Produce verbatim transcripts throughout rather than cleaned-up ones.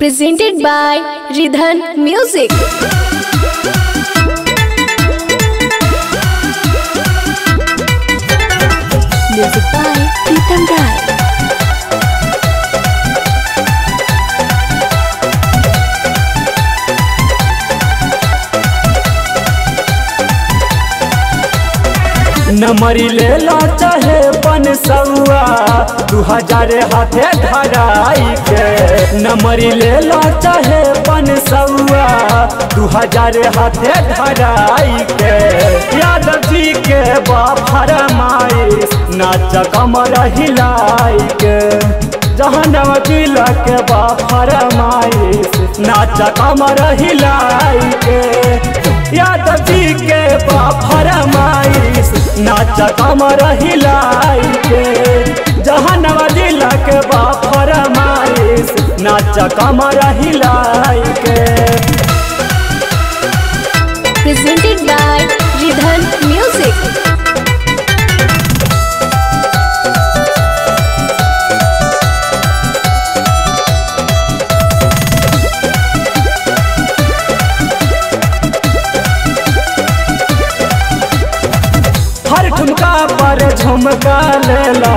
Presented by Ridhan Music। Music by Ridhan Rai। नमरी ले ला चाहे बनसुआ दू हजार हाथे धराई के, नमरी ले ला चाहे बनसुआ दू हजार हाथे धराई के, यादव जी के बाफरमाइश नाच कमर हिलाई के, जहनम अकेला के बाफरमाइश नाच कमर हिलाई के, यादव जी के बाफरमाइश नाच कमर हिलाई के, जहनवा दिल के बाफरमाइश नाच कमर हिलाई के। Presented by Ridhan music. पर झुमका लेला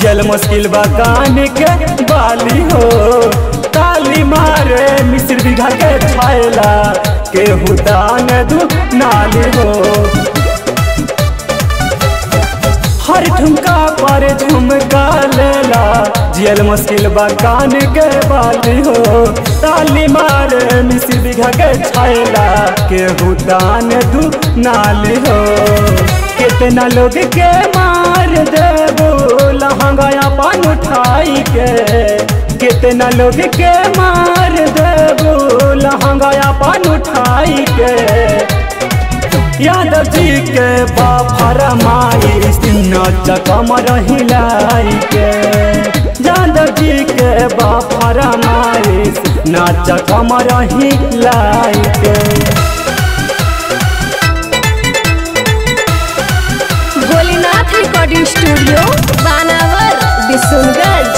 जल मुश्किल बकान के बाली हो, ताली मारे मिस्र बिघा के छायला केहू दान दू नाली हो। हर ठुमका पर झुमका लेला जल मुश्किल बकान के बाली हो, ताली मारे मिस्र बिघा के छायला केहू दान दू नाली हो। कितना लोग के मार देबो लहंगा अपन उठाई के, कितना लोग के मार देबो लहंगा अपन उठाई के, यादव जी के बाफरमाइश नाच कमर हिलाई के, यादव जी के बाफरमाइश नाच कमर हिलाई के। Recording studio Banawar Bishunganj.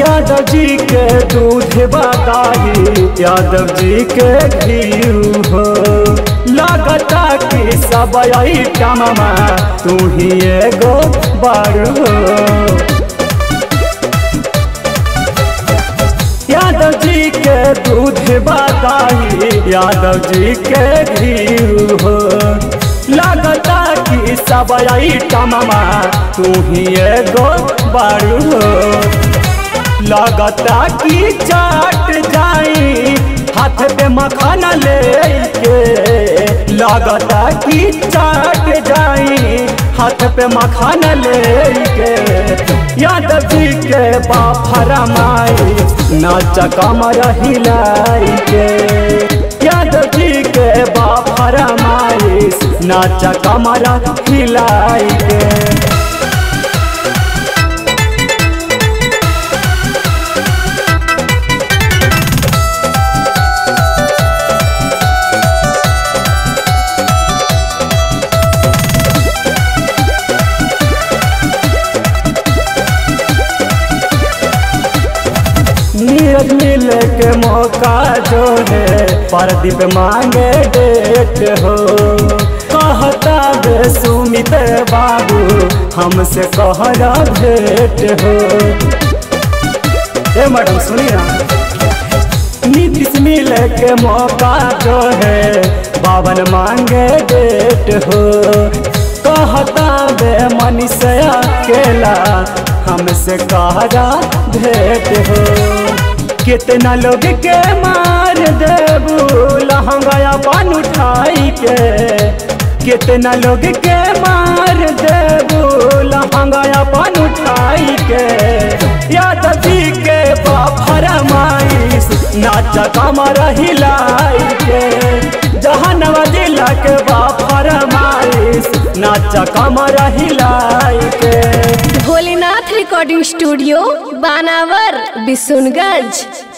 यादव जी के दूध बताही यादव जी के घी हो, लगता कि सब आई काममा तू ही एगो बार हो। यादव जी के दूध बताई यादव जी के घी हो, लगता कि सब आई टमा तू ही एगो बारू हो। लगता कि चाट जाई हाथ पे मखाना ले के, लगता कि चाट जाई हाथ पे मखाना ले के, यादव जी के बाफरमाइश नाच कमर हिलाई के, यादव जी के बाफरमाइश नाच कमर हिलाई के। नीरज मिले के मौका जो है परदीप मांगे डेट हो, कहता बे सुमित बाबू हमसे कहरा भेट हो। ए मैडम सुनिए ना, नीतीश मिले के मौका जो है बावन मांगे डेट हो, कहता बे मनीष अकेला हमसे कहरा भेट हो। कितना लोग के मार देबू लहंगा अपन उठाई के, कितना लोग के मार देबू लहंगा अपन उठाई के, यादव जी के बाफरमाइश नाच कमर हिलाई के, जहनवा दिल के बाफरमाइश नाच कमर हिलाई के। Bholenath recording studio Banawar Bishunganj.